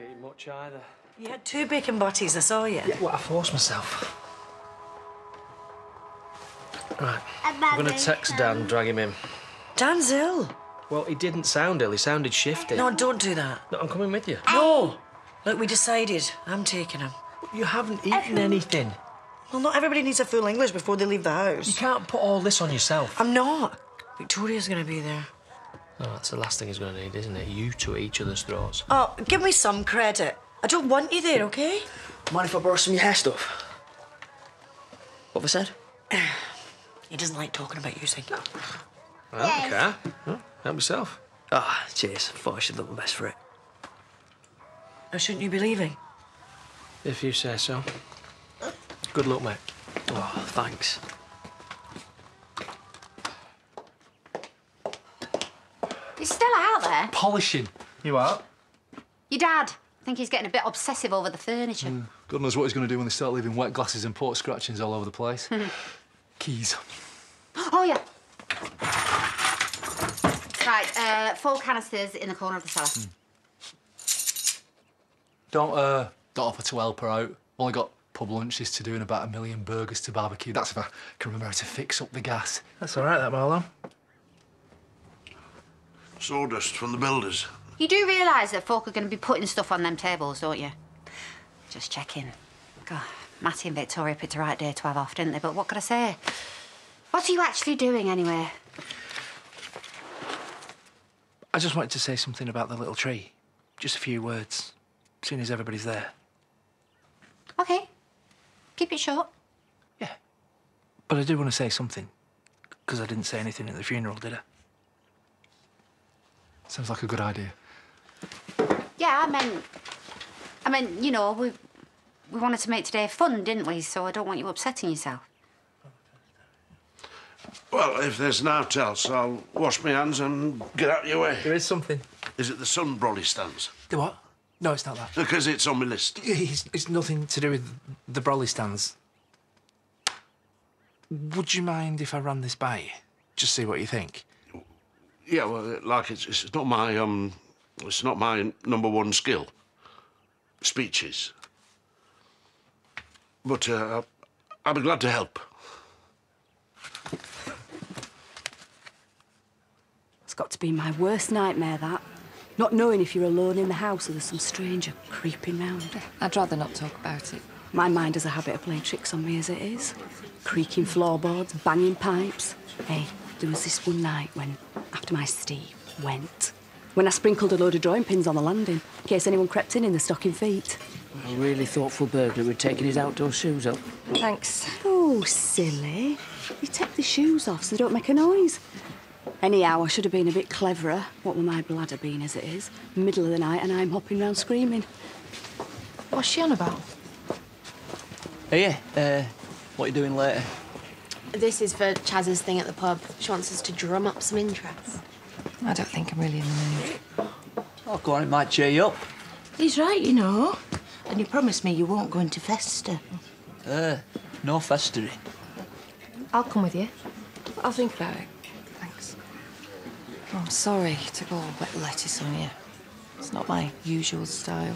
like it much either. You had two bacon butties, I saw you. Yeah, well, I forced myself. Right, I'm going to text Dan, drag him in. Dan's ill. Well, he didn't sound ill, he sounded shifty. No, don't do that. No, I'm coming with you. No! Look, we decided. I'm taking him. You haven't eaten anything. Well, not everybody needs a full English before they leave the house. You can't put all this on yourself. I'm not. Victoria's going to be there. Oh, that's the last thing he's going to need, isn't it? You two at each other's throats. Oh, give me some credit. I don't want you there, OK? Mind if I borrow some of your hair stuff? What have I said? He doesn't like talking about you, Zink. I don't care. No, help yourself. Ah, oh, cheers. Thought I should look my best for it. Now, shouldn't you be leaving? If you say so. Good luck, mate. Oh, thanks. You're still out there? Polishing. You are? Your dad. I think he's getting a bit obsessive over the furniture. God knows what he's going to do when they start leaving wet glasses and pork scratchings all over the place. Keys. Oh, yeah. Right, 4 canisters in the corner of the cellar. Don't offer to help her out. Only got pub lunches to do and about 1 million burgers to barbecue. That's if I can remember how to fix up the gas. That's all right, that, Marlon. Sawdust from the builders. You do realise that folk are going to be putting stuff on them tables, don't you? Just checking. God, Matty and Victoria picked the right day to have off, didn't they? But what could I say? What are you actually doing, anyway? I just wanted to say something about the little tree. Just a few words, seeing as everybody's there. OK. Keep it short. Yeah. But I do want to say something, because I didn't say anything at the funeral, did I? Sounds like a good idea. Yeah, I mean, you know, we wanted to make today fun, didn't we? So I don't want you upsetting yourself. Well, if there's nought else, I'll wash my hands and get out of your way. There is something. Is it the sun brolly stands? The what? No, it's not that. Because it's on my list. It's nothing to do with the brolly stands. Would you mind if I ran this by you? Just see what you think. Yeah, well, like, it's not my, it's not my #1 skill. Speeches. But, I'll be glad to help. It's got to be my worst nightmare, that. Not knowing if you're alone in the house or there's some stranger creeping round. I'd rather not talk about it. My mind has a habit of playing tricks on me as it is. Creaking floorboards, banging pipes. Hey, there was this one night when, after my Steve went, when I sprinkled a load of drawing pins on the landing in case anyone crept in the stocking feet. A really thoughtful burglar who'd taken his outdoor shoes off. Thanks. Oh, silly. You take the shoes off so they don't make a noise. Anyhow, I should have been a bit cleverer, what with my bladder being as it is. Middle of the night and I'm hopping round screaming. What's she on about? Oh, yeah. What are you doing later? This is for Chaz's thing at the pub. She wants us to drum up some interest. I don't think I'm really in the mood. Oh, go on, it might cheer you up. He's right, you know. And you promised me you won't go into Fester. No festery. I'll come with you. I'll think about it. Oh, I'm sorry you took all wet lettuce on you. It's not my usual style.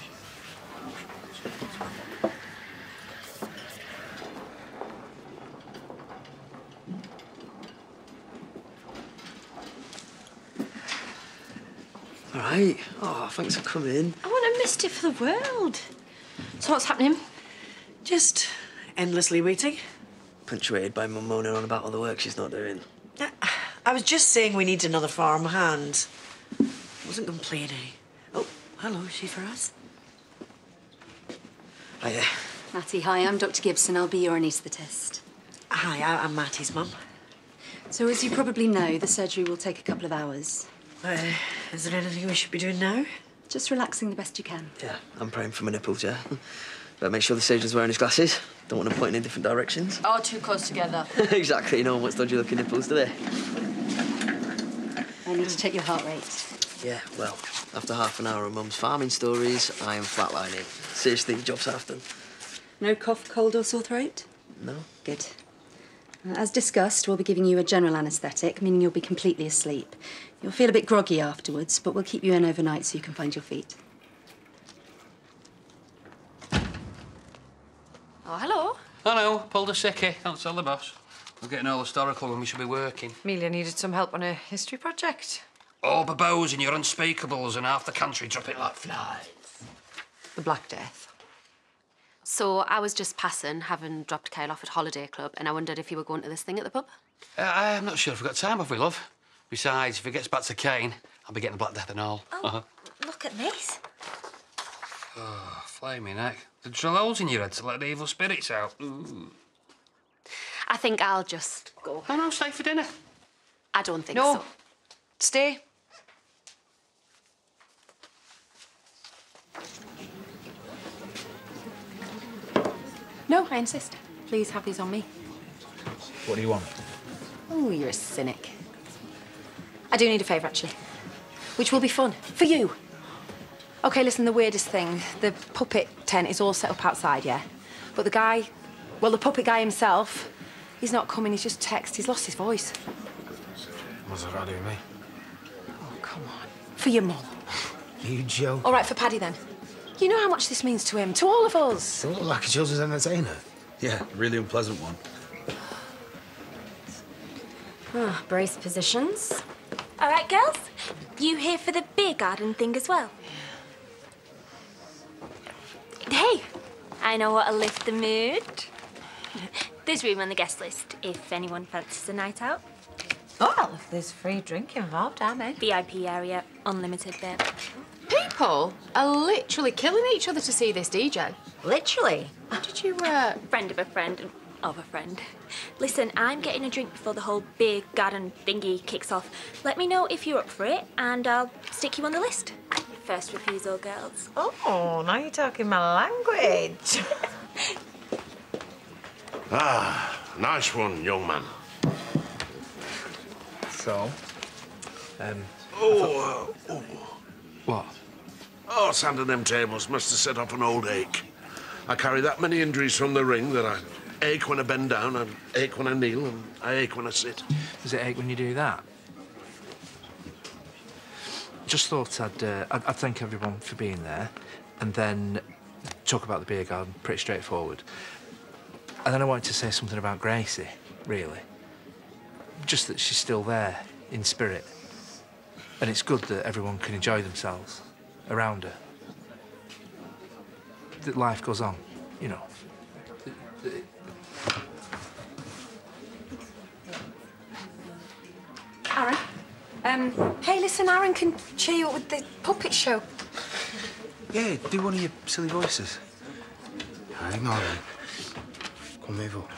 All right. Oh, thanks for coming. I wouldn't have missed it for the world. So what's happening? Just endlessly waiting. Punctuated by Mum moaning on about all the work she's not doing. I was just saying we need another farmhand. I wasn't complaining. Oh, hello, is she for us? Hi there. Matty, hi, I'm Dr Gibson. I'll be your anaesthetist. Hi, I'm Matty's mum. So, as you probably know, the surgery will take a couple of hours. Is there anything we should be doing now? Just relaxing the best you can. Yeah, I'm praying for my nipples, yeah. But make sure the surgeon's wearing his glasses. Don't want to point in different directions. Oh, too close together. Exactly, no one wants dodgy-looking nipples, do they? I need to check your heart rate. Yeah, well, after half an hour of Mum's farming stories, I am flatlining. Seriously, job's half done. No cough, cold or sore throat? No. Good. As discussed, we'll be giving you a general anaesthetic, meaning you'll be completely asleep. You'll feel a bit groggy afterwards, but we'll keep you in overnight so you can find your feet. Hello, pulled a sickie. Can't tell the boss. We're getting all historical and we should be working. Amelia needed some help on her history project. Oh, babos and your unspeakables and half the country dropping like flies. The Black Death. So I was just passing, having dropped Kyle off at Holiday Club, and I wondered if you were going to this thing at the pub? I'm not sure if we've got time, have we, love? Besides, if it gets back to Kane, I'll be getting the Black Death and all. Oh, Look at this. Oh, flaming heck. The trolls in your head to let the evil spirits out. Ooh. I think I'll just go. No, stay for dinner. I don't think so. No, stay. No, I insist. Please have these on me. What do you want? Oh, you're a cynic. I do need a favour, actually, which will be fun for you. OK, listen, the weirdest thing, the puppet tent is all set up outside, yeah? But the guy, well, the puppet guy himself, he's not coming, he's just texted, he's lost his voice. What's that got to do with me? Oh, come on. For your mum. You joke. All right, for Paddy, then. You know how much this means to him, to all of us. It looked like a children's entertainer. Yeah, a really unpleasant one. Ah, brace positions. All right, girls, you here for the beer garden thing as well? Yeah. Hey, I know what'll lift the mood. There's room on the guest list if anyone fancies a night out. Well, if there's free drink involved, I'm in. VIP area, unlimited beer. People are literally killing each other to see this DJ. Literally? How did you, Friend of a friend of a friend. Listen, I'm getting a drink before the whole beer garden thingy kicks off. Let me know if you're up for it, and I'll stick you on the list. First refusal, girls. Oh, now you're talking my language. Ah, nice one, young man. So, What? Oh, sanding them tables must have set off an old ache. I carry that many injuries from the ring that I ache when I bend down, I ache when I kneel, and I ache when I sit. Does it ache when you do that? Just thought I'd thank everyone for being there, and then talk about the beer garden, pretty straightforward. And then I wanted to say something about Gracie, really. Just that she's still there, in spirit. And it's good that everyone can enjoy themselves around her. That life goes on, you know. Aaron? Hey, listen, Aaron can cheer you up with the puppet show. Yeah, do one of your silly voices. I ignore them. Come, move up.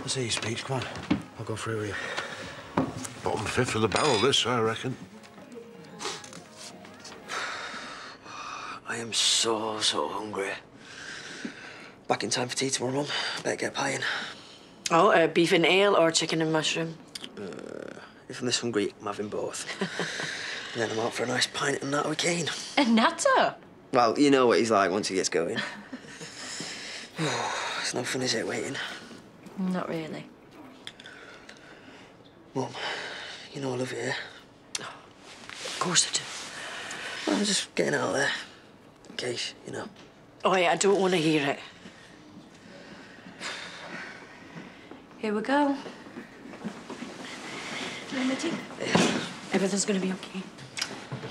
Let's hear your speech, come on. I'll go through with you. Bottom fifth of the barrel, this, I reckon. I am so hungry. Back in time for tea tomorrow, Mum. Better get pieing. Oh, beef and ale or chicken and mushroom? If I'm this hungry, I'm having both. And then I'm out for a nice pint of natto with Kane. A natto? Well, you know what he's like once he gets going. It's no fun, is it, waiting? Not really. Mum, you know I love you, yeah? Oh, of course I do. Well, I'm just getting out of there, in case, you know. Oh, yeah, I don't want to hear it. Here we go. Remedy? Yeah. Everything's going to be okay.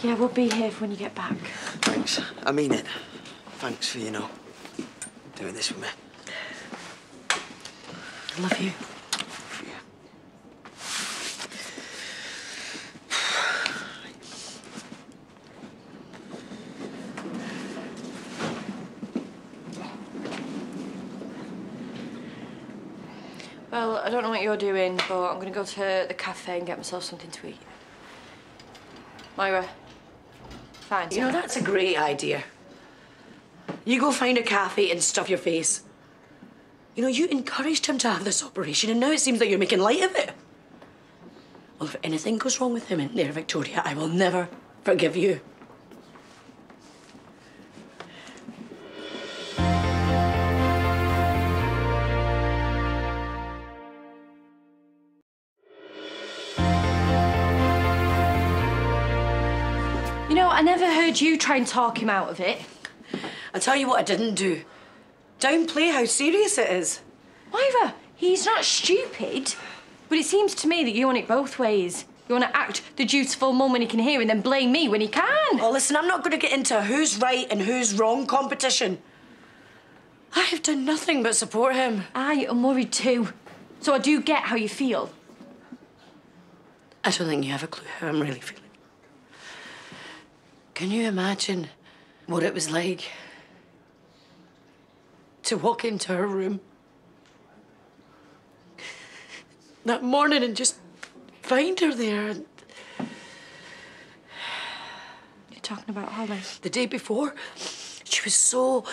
Yeah, we'll be here when you get back. Thanks. I mean it. Thanks for, you know, doing this with me. I love you. Well, I don't know what you're doing, but I'm going to go to the cafe and get myself something to eat. Myra, fine. You know, that's a great idea. You go find a cafe and stuff your face. You know, you encouraged him to have this operation, and now it seems like you're making light of it. Well, if anything goes wrong with him in there, Victoria, I will never forgive you. I never heard you try and talk him out of it. I'll tell you what I didn't do. downplay how serious it is. Moira, he's not stupid. But it seems to me that you want it both ways. You want to act the dutiful mum when he can hear and then blame me when he can. Well, listen, I'm not going to get into who's right and who's wrong competition. I have done nothing but support him. I am worried too. So I do get how you feel. I don't think you have a clue how I'm really feeling. Can you imagine what it was like to walk into her room that morning and just find her there? You're talking about Holly? The day before, she was so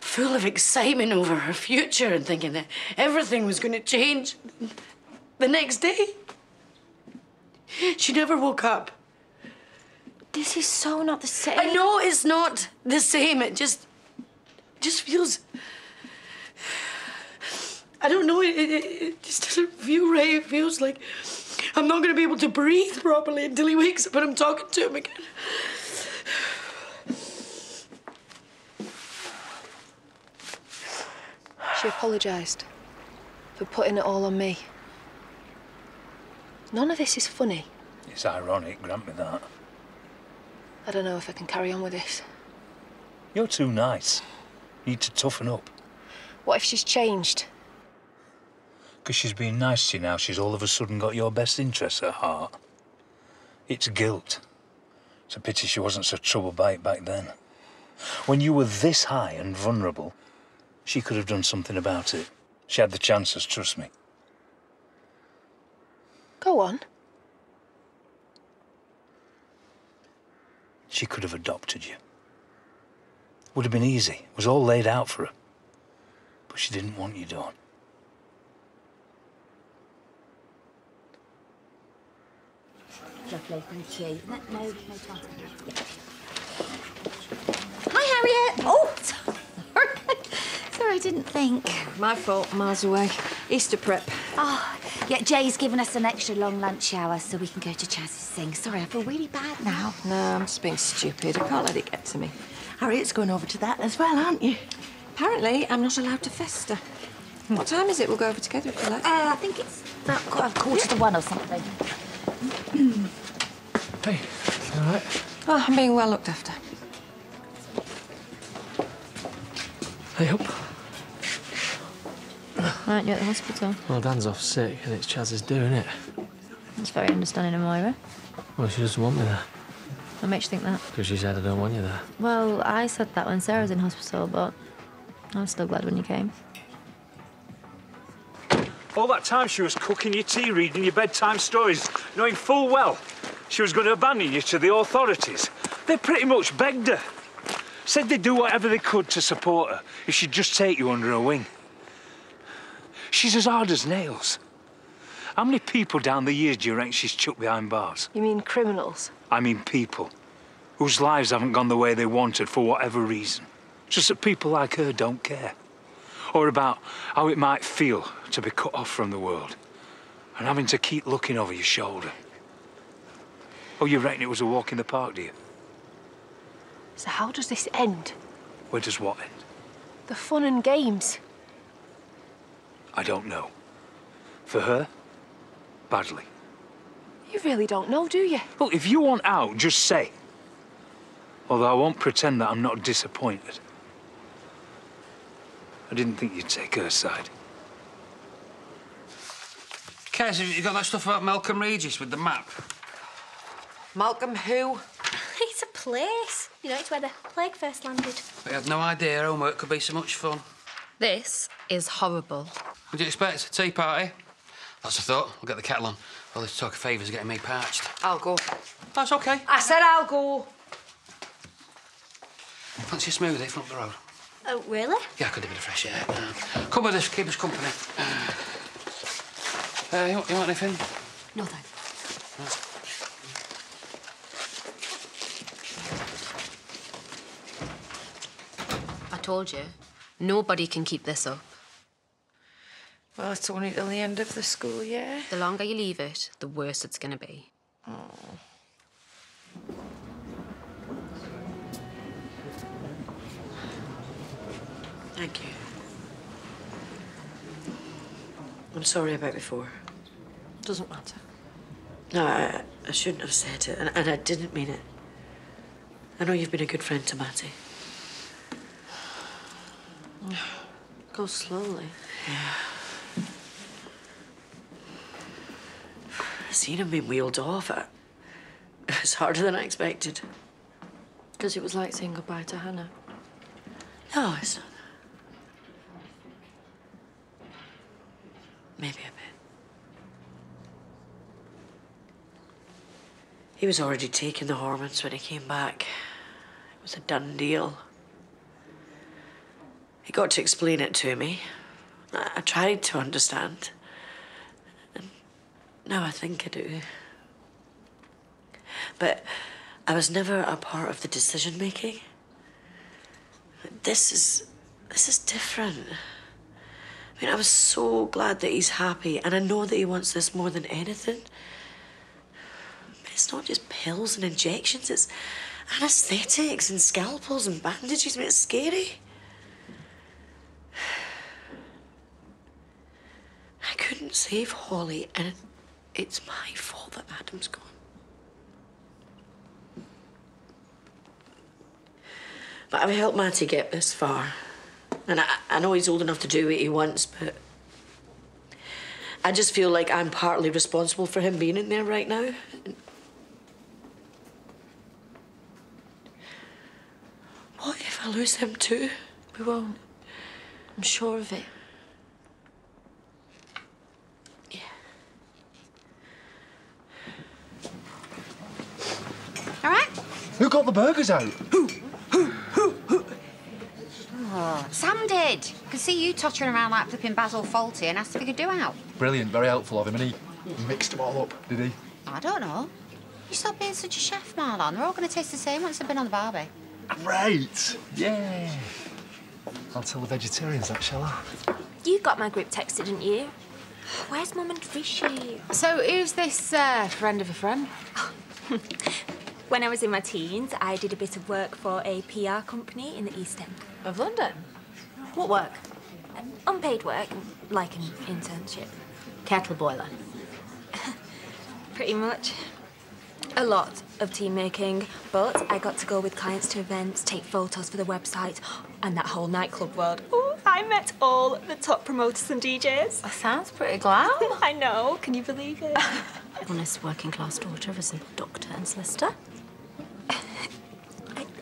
full of excitement over her future and thinking that everything was going to change. The next day, she never woke up. This is so not the same. I know it's not the same. It just feels... I don't know, it just doesn't feel right. It feels like I'm not going to be able to breathe properly until he wakes up and I'm talking to him again. She apologised for putting it all on me. None of this is funny. It's ironic, grant me that. I don't know if I can carry on with this. You're too nice. You need to toughen up. What if she's changed? Because she's being nice to you now, she's all of a sudden got your best interests at heart. It's guilt. It's a pity she wasn't so troubled by it back then. When you were this high and vulnerable, she could have done something about it. She had the chances, trust me. Go on. She could have adopted you. Would have been easy. It was all laid out for her. But she didn't want you, Dawn. Lovely, thank you. No chance. Yeah. Hi, Harriet. Oh, sorry, I didn't think. My fault, miles away. Easter prep. Oh, yeah, Jay's given us an extra long lunch hour so we can go to Chaz's thing. Sorry, I feel really bad now. No, I'm just being stupid. I can't let it get to me. Harriet's going over to that as well, aren't you? Apparently, I'm not allowed to fester. What time is it? We'll go over together if you like. I think it's about quarter to one or something. Hey, you all right? Oh, I'm being well looked after. Hey, up. Aren't you at the hospital? Well, Dan's off sick and it's Chaz's doing it. That's very understanding of Moira. Well, she doesn't want me there. What makes you think that? Because she said I don't want you there. Well, I said that when Sarah was in hospital, but I was still glad when you came. All that time she was cooking your tea, reading your bedtime stories, knowing full well she was going to abandon you to the authorities. They pretty much begged her. Said they'd do whatever they could to support her if she'd just take you under her wing. She's as hard as nails. How many people down the years do you reckon she's chucked behind bars? You mean criminals? I mean people whose lives haven't gone the way they wanted for whatever reason. Just that people like her don't care. Or about how it might feel to be cut off from the world and having to keep looking over your shoulder. Oh, you reckon it was a walk in the park, do you? So how does this end? Where does what end? The fun and games. I don't know. For her, badly. You really don't know, do you? Look, if you want out, just say. Although I won't pretend that I'm not disappointed. I didn't think you'd take her side. Kez, have you got that stuff about Malcolm Regis with the map? Malcolm who? It's a place. You know, it's where the plague first landed. But I had no idea homework could be so much fun. This is horrible. What do you expect? A tea party? That's a thought. We'll get the kettle on. All this talk of favours getting me parched. I'll go. That's OK. I said I'll go. Fancy a smoothie from up the road? Oh, really? Yeah, I could do a bit of fresh air. Come with us, keep us company. You want anything? No, thanks. I told you, nobody can keep this up. Well, it's only till the end of the school year. The longer you leave it, the worse it's going to be. Oh. Thank you. I'm sorry about before. Doesn't matter. No, I shouldn't have said it, and I didn't mean it. I know you've been a good friend to Matty. Go slowly. Yeah. Seeing him being wheeled off, it was harder than I expected. Because it was like saying goodbye to Hannah. No, it's not that. Maybe a bit. He was already taking the hormones when he came back. It was a done deal. He got to explain it to me. I tried to understand. And now I think I do. But I was never a part of the decision-making. This is different. I mean, I was so glad that he's happy, and I know that he wants this more than anything. It's not just pills and injections, it's anaesthetics and scalpels and bandages. I mean, it's scary. I couldn't save Holly, and it's my fault that Adam's gone. But I've helped Matty get this far. And I know he's old enough to do what he wants, but I just feel like I'm partly responsible for him being in there right now. What if I lose him too? We won't. I'm sure of it. Yeah. All right. Who got the burgers out? Who? Oh, Sam did. I could see you tottering around like flipping Basil Fawlty and asked if he could do out. Brilliant. Very helpful of him. And he mixed them all up, did he? I don't know. You stop being such a chef, Marlon. They're all going to taste the same once they've been on the barbie. Great! Yeah! I'll tell the vegetarians that, shall I? You got my group text, didn't you? Where's Mum and Rishi? So, who's this friend of a friend? When I was in my teens, I did a bit of work for a PR company in the East End. Of London? What work? Unpaid work, like an internship. Kettle boiler? Pretty much. A lot of team making, but I got to go with clients to events, take photos for the website, and that whole nightclub world. Ooh, I met all the top promoters and DJs. That sounds pretty glam. I know, can you believe it? Honest working class daughter of a simple doctor and solicitor.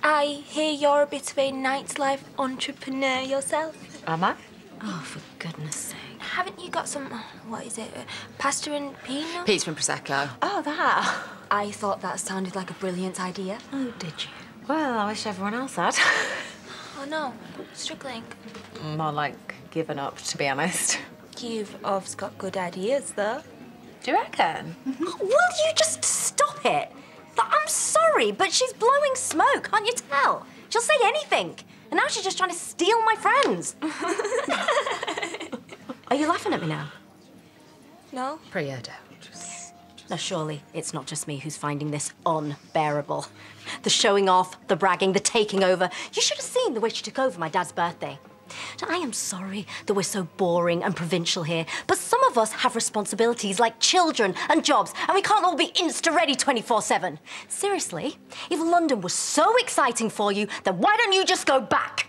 I hear you're a bit of a nightlife entrepreneur yourself. Am I? Oh, for goodness sake. Haven't you got some, what is it, pasta and peanuts? Pizza and Prosecco. Oh, that. I thought that sounded like a brilliant idea. Oh, did you? Well, I wish everyone else had. Oh, no. Struggling. More like giving up, to be honest. You've often got good ideas, though. Do you reckon? Oh, will you just stop it? I'm sorry, but she's blowing smoke, can't you tell? She'll say anything. And now she's just trying to steal my friends. Are you laughing at me now? No. Pray I don't. Now, surely it's not just me who's finding this unbearable. The showing off, the bragging, the taking over. You should have seen the way she took over my dad's birthday. Now, I am sorry that we're so boring and provincial here, but some of us have responsibilities like children and jobs, and we can't all be insta-ready 24/7. Seriously, if London was so exciting for you, then why don't you just go back?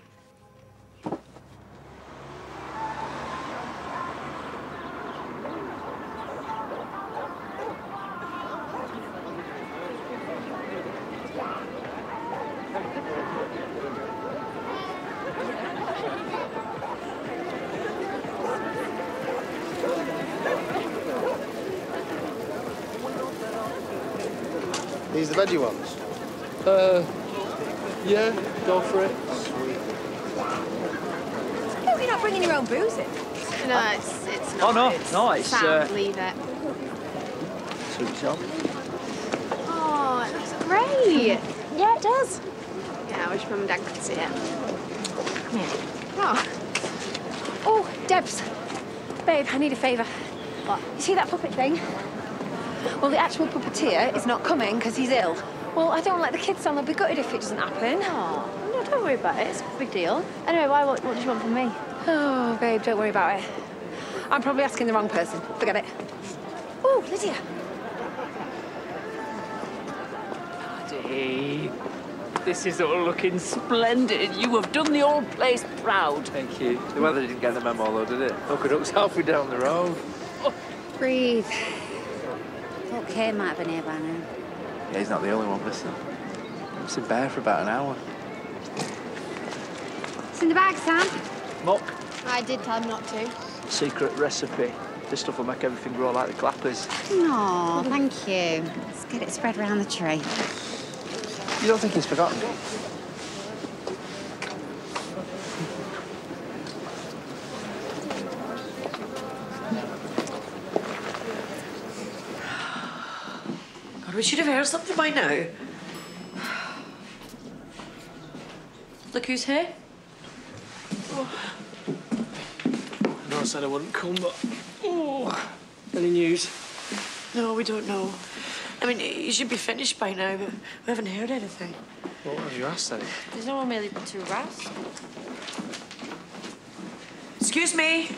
These the veggie ones? Yeah, go for it. Sweet. How come you're not bringing your own booze in? No, it's not. Oh, no, it's no, it's... Sam, leave it. Suit yourself. Oh, it looks great. Yeah, it does. Yeah, I wish Mum and Dad could see it. Come here. Oh. Oh, Debs. Babe, I need a favour. What? You see that puppet thing? Well, the actual puppeteer is not coming because he's ill. Well, I don't want to let the kids down. They'll be gutted if it doesn't happen. Oh, no, don't worry about it. It's a big deal. Anyway, what do you want from me? Oh, babe, don't worry about it. I'm probably asking the wrong person. Forget it. Oh, Lydia. Paddy, this is all looking splendid. You have done the old place proud. Thank you. The weather didn't get the memo, though, did it? Oak-a-dook's halfway down the road. Oh. Breathe. Okay, might have been here by now. Yeah, he's not the only one missing. He's been bare for about an hour. It's in the bag, Sam. Muck. I did tell him not to. Secret recipe. This stuff will make everything grow like the clappers. No, thank you. Let's get it spread around the tree. You don't think he's forgotten? God, we should have heard something by now. Look who's here. Oh. I know I said I wouldn't come, but... Oh. Any news? No, we don't know. I mean, he should be finished by now, but we haven't heard anything. What have you asked, then? There's no one really but two rats. Excuse me.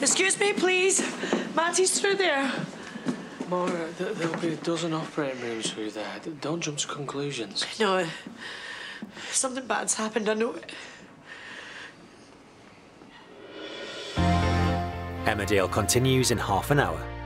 Excuse me, please. Matty's through there. Maura, there'll be a dozen operating rooms through there. Don't jump to conclusions. No. Something bad's happened, I know it. Emmerdale continues in half an hour.